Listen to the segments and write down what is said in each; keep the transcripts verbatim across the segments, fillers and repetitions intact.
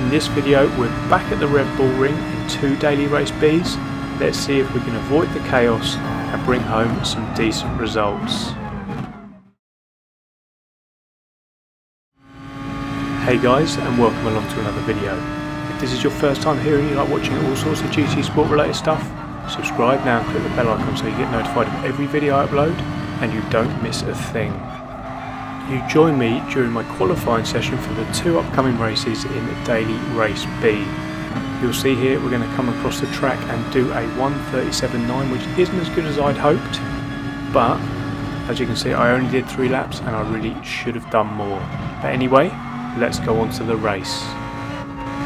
In this video we're back at the Red Bull Ring in two Daily Race Bs. Let's see if we can avoid the chaos and bring home some decent results. Hey guys, and welcome along to another video. If this is your first time here and you like watching all sorts of G T Sport related stuff, subscribe now and click the bell icon so you get notified of every video I upload and you don't miss a thing. You join me during my qualifying session for the two upcoming races in Daily Race B. You'll see here we're going to come across the track and do a one thirty-seven point nine, which isn't as good as I'd hoped, but as you can see I only did three laps and I really should have done more. But anyway, let's go on to the race.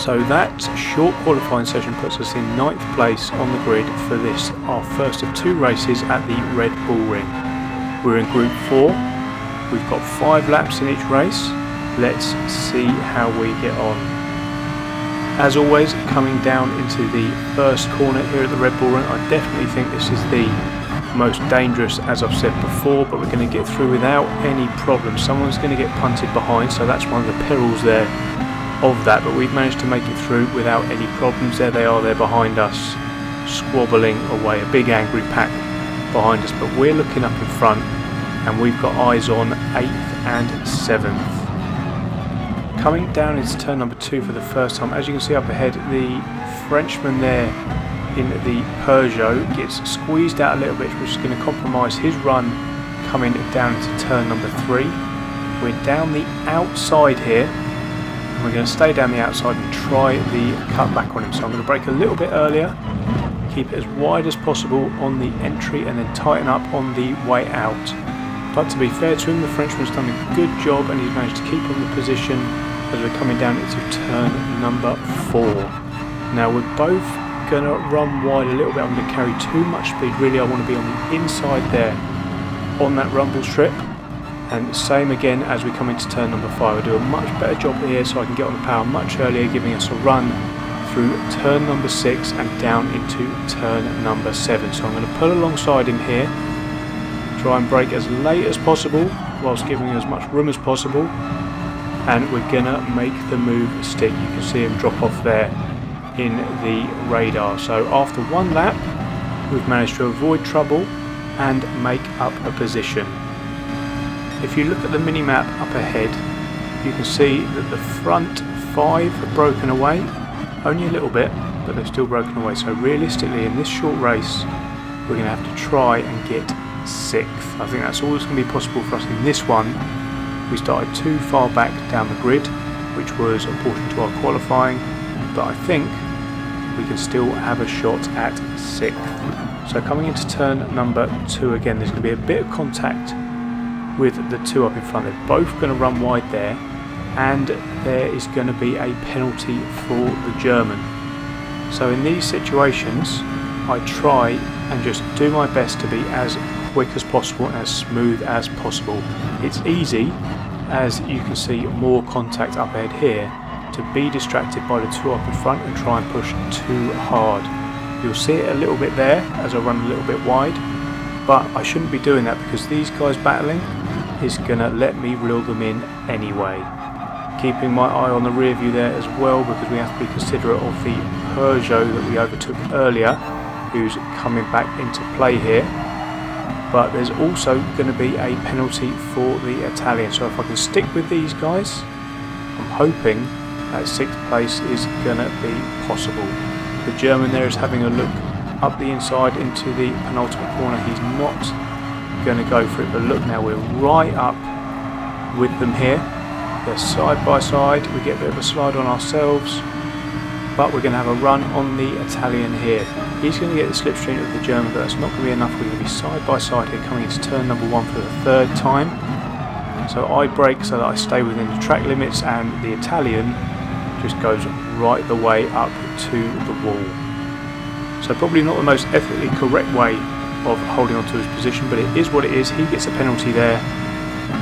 So that short qualifying session puts us in ninth place on the grid for this, our first of two races at the Red Bull Ring. We're in group four. We've got five laps in each race. Let's see how we get on. As always, coming down into the first corner here at the Red Bull Ring, I definitely think this is the most dangerous, as I've said before, but we're going to get through without any problem. Someone's going to get punted behind, so that's one of the perils there of that, but we've managed to make it through without any problems. There they are, they're behind us, squabbling away, a big angry pack behind us, but we're looking up in front. And we've got eyes on eighth and seventh. Coming down into turn number two for the first time, as you can see up ahead, the Frenchman there in the Peugeot gets squeezed out a little bit, which is going to compromise his run coming down into turn number three. We're down the outside here, and we're going to stay down the outside and try the cutback on him. So I'm going to brake a little bit earlier, keep it as wide as possible on the entry, and then tighten up on the way out. But to be fair to him, the Frenchman's done a good job and he's managed to keep on the position as we're coming down into turn number four. Now we're both going to run wide a little bit. I'm going to carry too much speed. Really, I want to be on the inside there on that rumble strip. And same again as we come into turn number five. I do a much better job here so I can get on the power much earlier, giving us a run through turn number six and down into turn number seven. So I'm going to pull alongside him here. Try and brake as late as possible whilst giving as much room as possible, and we're gonna make the move stick. You can see him drop off there in the radar. So after one lap we've managed to avoid trouble and make up a position. If you look at the mini map up ahead, you can see that the front five have broken away, only a little bit, but they've still broken away. So realistically in this short race we're gonna have to try and get sixth. I think that's all that's going to be possible for us in this one. We started too far back down the grid, which was important to our qualifying, but I think we can still have a shot at sixth. So coming into turn number two again, there's going to be a bit of contact with the two up in front. They're both going to run wide there, and there is going to be a penalty for the German. So in these situations I try and just do my best to be as quick as possible and as smooth as possible. It's easy, as you can see more contact up ahead here, to be distracted by the two up in front and try and push too hard. You'll see it a little bit there as I run a little bit wide, but I shouldn't be doing that because these guys battling is gonna let me reel them in anyway. Keeping my eye on the rear view there as well, because we have to be considerate of the Peugeot that we overtook earlier, who's coming back into play here. But there's also going to be a penalty for the Italian, so if I can stick with these guys, I'm hoping that sixth place is going to be possible. The German there is having a look up the inside into the penultimate corner. He's not going to go for it, but look now, we're right up with them here. They're side by side. We get a bit of a slide on ourselves, but we're going to have a run on the Italian here. He's going to get the slipstream of the German, but that's not going to be enough. We're going to be side by side here coming into turn number one for the third time. So I brake so that I stay within the track limits, and the Italian just goes right the way up to the wall. So probably not the most ethically correct way of holding on to his position, but it is what it is. He gets a penalty there,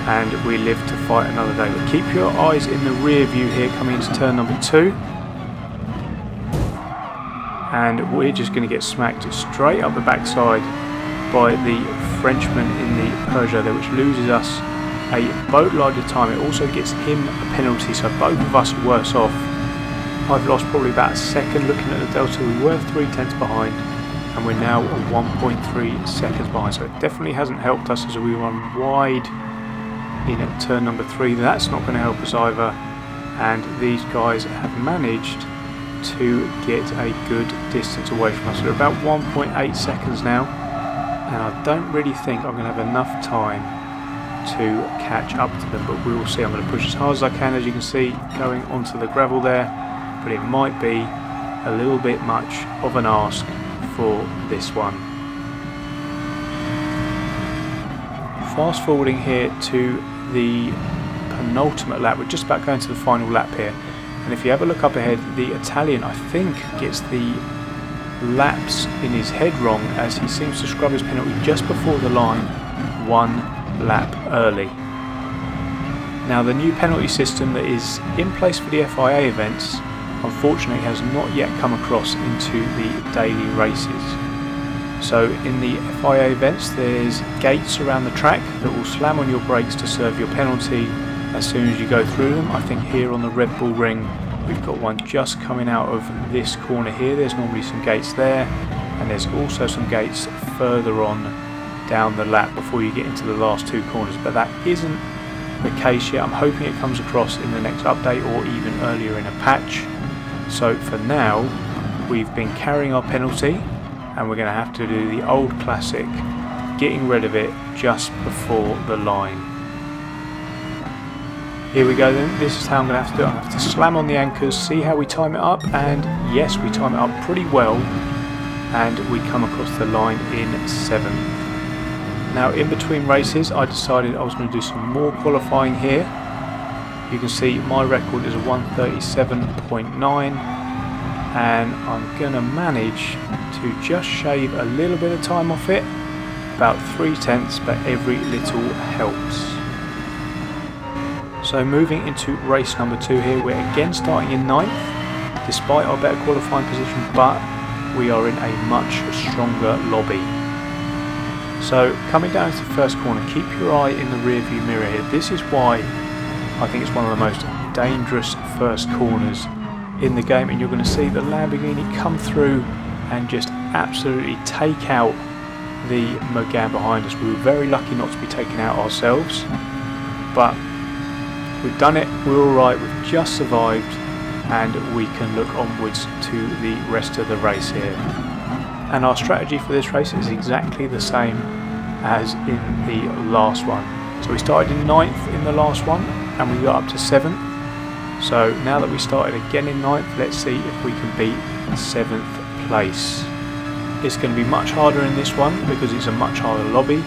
and we live to fight another day. But keep your eyes in the rear view here coming into turn number two. And we're just going to get smacked straight up the backside by the Frenchman in the Peugeot there, which loses us a boatload of time. It also gets him a penalty, so both of us worse off. I've lost probably about a second. Looking at the delta, we were three tenths behind and we're now one point three seconds behind, so it definitely hasn't helped us as we run wide in at turn number three. That's not going to help us either, and these guys have managed to get a good distance away from us. We're about one point eight seconds now, and I don't really think I'm going to have enough time to catch up to them, but we will see. I'm going to push as hard as I can, as you can see, going onto the gravel there, but it might be a little bit much of an ask for this one. Fast forwarding here to the penultimate lap, we're just about going to the final lap here. And if you have a look up ahead, the Italian, I think, gets the laps in his head wrong, as he seems to scrub his penalty just before the line one lap early. Now, the new penalty system that is in place for the F I A events, unfortunately, has not yet come across into the daily races. So in the F I A events, there's gates around the track that will slam on your brakes to serve your penalty as soon as you go through them. I think here on the Red Bull Ring we've got one just coming out of this corner here. There's normally some gates there, and there's also some gates further on down the lap before you get into the last two corners, but that isn't the case yet. I'm hoping it comes across in the next update or even earlier in a patch. So for now we've been carrying our penalty, and we're going to have to do the old classic, getting rid of it just before the line. Here we go then, this is how I'm going to have to do it. I have to slam on the anchors, see how we time it up, and yes, we time it up pretty well, and we come across the line in seventh. Now, in between races I decided I was going to do some more qualifying here. You can see my record is a one thirty-seven point nine, and I'm going to manage to just shave a little bit of time off it, about three tenths, but every little helps. So moving into race number two here, we're again starting in ninth, despite our better qualifying position, but we are in a much stronger lobby. So coming down to the first corner, keep your eye in the rear view mirror here. This is why I think it's one of the most dangerous first corners in the game, and you're going to see the Lamborghini come through and just absolutely take out the Megane behind us. We were very lucky not to be taken out ourselves, but we've done it, we're alright, we've just survived, and we can look onwards to the rest of the race here. And our strategy for this race is exactly the same as in the last one. So we started in ninth in the last one, and we got up to seventh. So now that we started again in ninth, let's see if we can beat seventh place. It's going to be much harder in this one because it's a much harder lobby,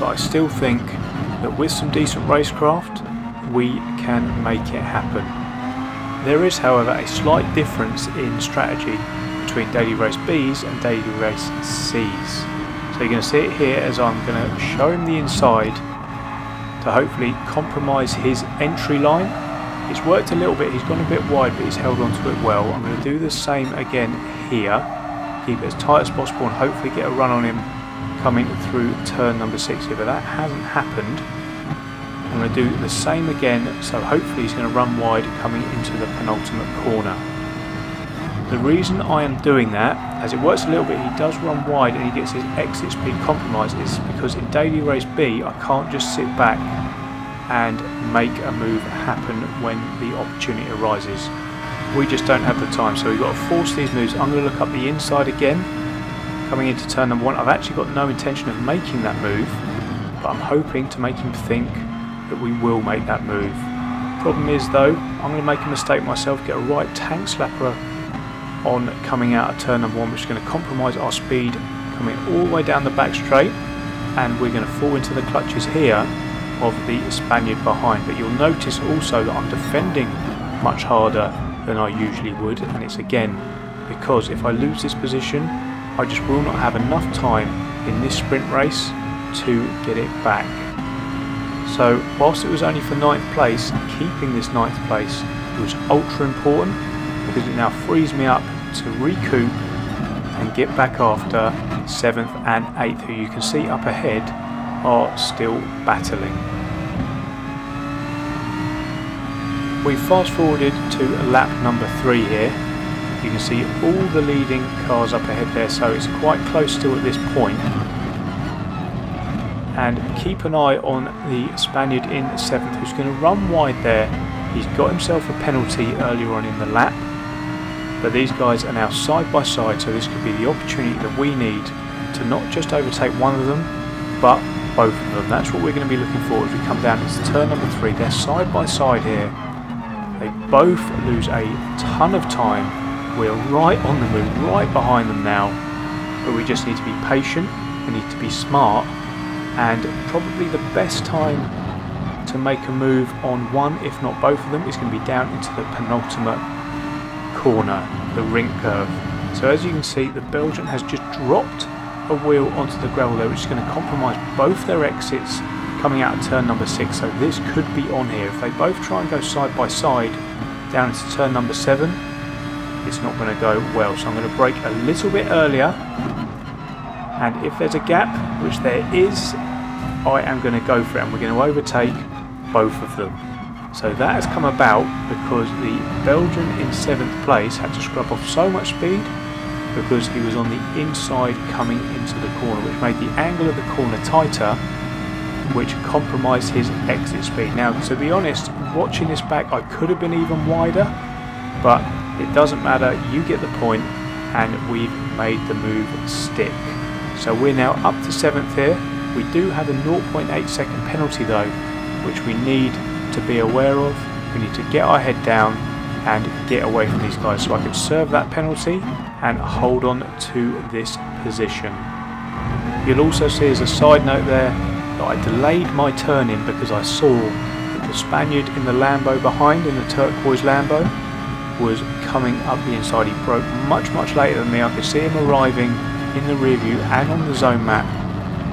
but I still think that with some decent racecraft we can make it happen. There is, however, a slight difference in strategy between Daily Race B's and Daily Race C's. So you're going to see it here as I'm going to show him the inside to hopefully compromise his entry line. It's worked a little bit, he's gone a bit wide, but he's held onto it well. I'm going to do the same again here, keep it as tight as possible and hopefully get a run on him coming through turn number six here, but that hasn't happened. I'm going to do the same again, so hopefully he's going to run wide coming into the penultimate corner. The reason I am doing that, as it works a little bit, he does run wide and he gets his exit speed compromised, is because in Daily Race B I can't just sit back and make a move happen when the opportunity arises. We just don't have the time, so we've got to force these moves. I'm going to look up the inside again coming into turn number one. I've actually got no intention of making that move, but I'm hoping to make him think that we will make that move. Problem is though, I'm going to make a mistake myself, get a right tank slapper on coming out of turn number one, which is going to compromise our speed coming all the way down the back straight, and we're going to fall into the clutches here of the Spaniard behind. But you'll notice also that I'm defending much harder than I usually would, and it's again because if I lose this position I just will not have enough time in this sprint race to get it back. So whilst it was only for ninth place, keeping this ninth place was ultra important because it now frees me up to recoup and get back after seventh and eighth, who you can see up ahead are still battling. We fast forwarded to lap number three here. You can see all the leading cars up ahead there, so it's quite close still at this point. And keep an eye on the Spaniard in seventh, who's going to run wide there. He's got himself a penalty earlier on in the lap, but these guys are now side by side, so this could be the opportunity that we need to not just overtake one of them, but both of them. That's what we're going to be looking for as we come down into turn number three. They're side by side here. They both lose a ton of time. We're right on them, we're right behind them now, but we just need to be patient, we need to be smart, and probably the best time to make a move on one, if not both of them, is going to be down into the penultimate corner, the rink curve. So as you can see, the Belgian has just dropped a wheel onto the gravel there, which is going to compromise both their exits coming out of turn number six. So this could be on here. If they both try and go side by side down into turn number seven, it's not going to go well. So I'm going to brake a little bit earlier, and if there's a gap, which there is, I am going to go for it, and we're going to overtake both of them. So that has come about because the Belgian in seventh place had to scrub off so much speed because he was on the inside coming into the corner, which made the angle of the corner tighter, which compromised his exit speed. Now, to be honest, watching this back, I could have been even wider, but it doesn't matter. You get the point, and we've made the move stick. So we're now up to seventh here. We do have a zero point eight second penalty though, which we need to be aware of. We need to get our head down and get away from these guys, so I can serve that penalty and hold on to this position. You'll also see, as a side note there, that I delayed my turn in because I saw that the Spaniard in the Lambo behind, in the turquoise Lambo, was coming up the inside. He broke much, much later than me. I could see him arriving in the rear view and on the zone map.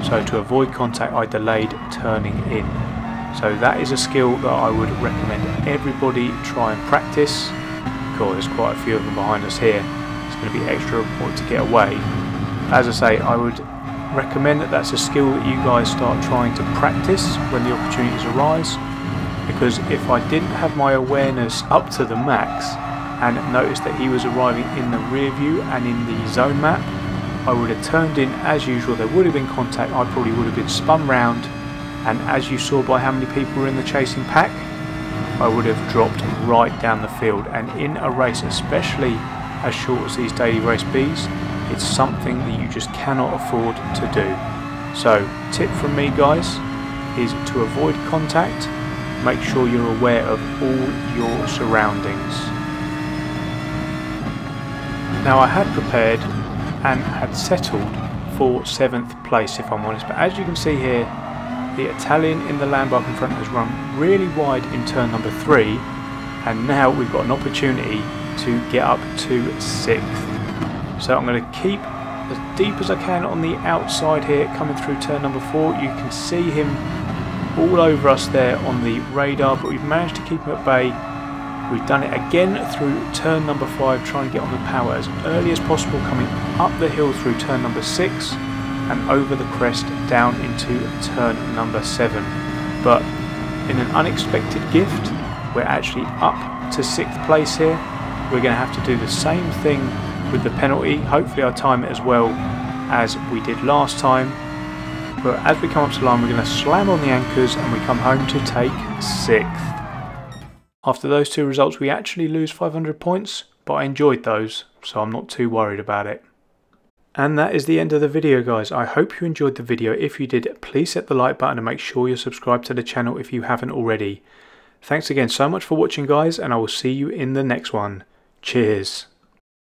So to avoid contact, I delayed turning in. So that is a skill that I would recommend everybody try and practice. God, there's quite a few of them behind us here. It's going to be extra important to get away. As I say, I would recommend that that's a skill that you guys start trying to practice when the opportunities arise, because if I didn't have my awareness up to the max and noticed that he was arriving in the rear view and in the zone map, I would have turned in as usual. There would have been contact. I probably would have been spun round, and as you saw by how many people were in the chasing pack, I would have dropped right down the field. And in a race, especially as short as these Daily Race B's, it's something that you just cannot afford to do. So tip from me, guys, is to avoid contact. Make sure you're aware of all your surroundings. Now, I had prepared and had settled for seventh place, if I'm honest, but as you can see here, the Italian in the Lambo in front has run really wide in turn number three, and now we've got an opportunity to get up to sixth. So I'm going to keep as deep as I can on the outside here coming through turn number four. You can see him all over us there on the radar, but we've managed to keep him at bay. We've done it again through turn number five, trying to get on the power as early as possible, coming up the hill through turn number six and over the crest down into turn number seven. But in an unexpected gift, we're actually up to sixth place here. We're going to have to do the same thing with the penalty. Hopefully I'll time it as well as we did last time. But as we come up to the line, we're going to slam on the anchors and we come home to take sixth. After those two results, we actually lose five hundred points, but I enjoyed those, so I'm not too worried about it. And that is the end of the video, guys. I hope you enjoyed the video. If you did, please hit the like button and make sure you're subscribed to the channel if you haven't already. Thanks again so much for watching, guys, and I will see you in the next one. Cheers.